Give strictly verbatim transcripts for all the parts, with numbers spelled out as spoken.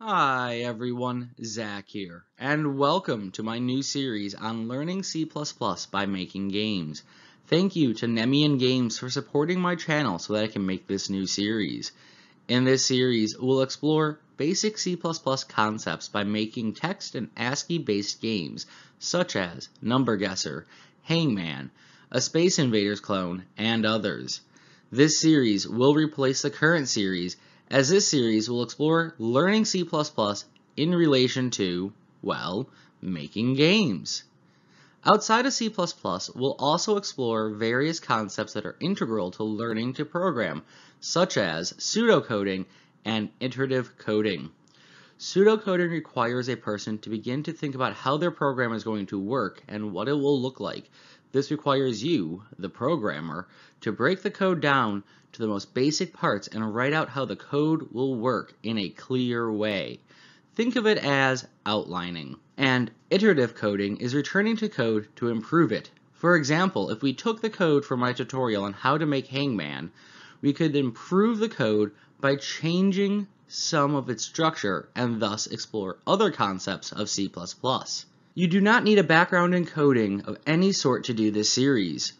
Hi everyone, Zach here, and welcome to my new series on learning C plus plus by making games. Thank you to Nemian Games for supporting my channel so that I can make this new series. In this series, we'll explore basic C plus plus concepts by making text and ASCII-based games, such as Number Guesser, Hangman, a Space Invaders clone, and others. This series will replace the current series, as this series will explore learning C plus plus in relation to, well, making games. Outside of C plus plus, we'll also explore various concepts that are integral to learning to program, such as pseudocoding and iterative coding. Pseudocoding requires a person to begin to think about how their program is going to work and what it will look like. This requires you, the programmer, to break the code down to the most basic parts and write out how the code will work in a clear way. Think of it as outlining. And iterative coding is returning to code to improve it. For example, if we took the code from my tutorial on how to make Hangman, we could improve the code by changing some of its structure and thus explore other concepts of C plus plus. You do not need a background in coding of any sort to do this series.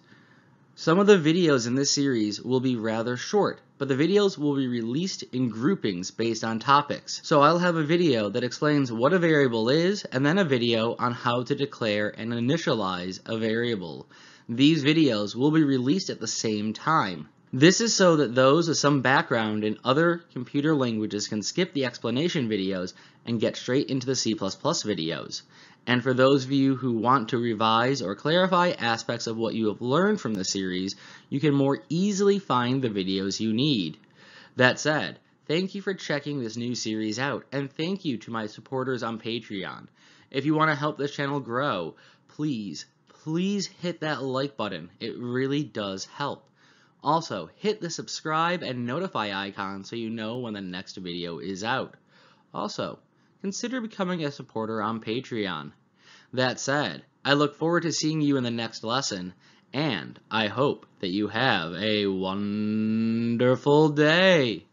Some of the videos in this series will be rather short, but the videos will be released in groupings based on topics. So I'll have a video that explains what a variable is, and then a video on how to declare and initialize a variable. These videos will be released at the same time. This is so that those with some background in other computer languages can skip the explanation videos and get straight into the C plus plus videos. And for those of you who want to revise or clarify aspects of what you have learned from the series, you can more easily find the videos you need. That said, thank you for checking this new series out, and thank you to my supporters on Patreon. If you want to help this channel grow, please, please hit that like button. It really does help. Also, hit the subscribe and notify icon so you know when the next video is out. Also, consider becoming a supporter on Patreon. That said, I look forward to seeing you in the next lesson, and I hope that you have a wonderful day.